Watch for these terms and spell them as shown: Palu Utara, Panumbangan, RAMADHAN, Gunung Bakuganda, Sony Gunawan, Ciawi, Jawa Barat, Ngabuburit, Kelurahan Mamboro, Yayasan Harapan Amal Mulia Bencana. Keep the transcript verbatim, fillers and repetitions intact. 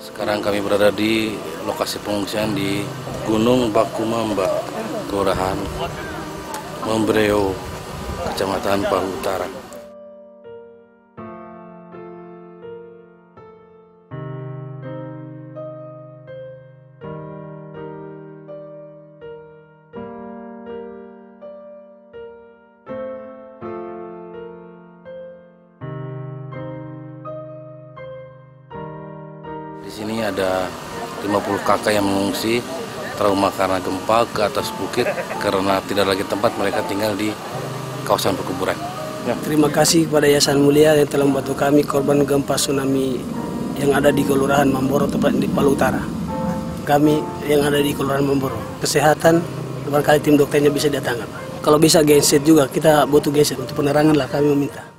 Sekarang kami berada di lokasi pengungsian di Gunung Bakuganda, Kelurahan Mamboro, Kecamatan Palu Utara. Di sini ada lima puluh kakak yang mengungsi trauma karena gempa ke atas bukit karena tidak lagi tempat mereka tinggal di kawasan perkuburan. Terima kasih kepada Yayasan Mulia yang telah membantu kami korban gempa tsunami yang ada di Kelurahan Mamboro, tepatnya di Palu Utara. Kami yang ada di Kelurahan Mamboro, kesehatan barangkali tim dokternya bisa datang. Kalau bisa genset juga, kita butuh genset untuk penerangan lah kami meminta.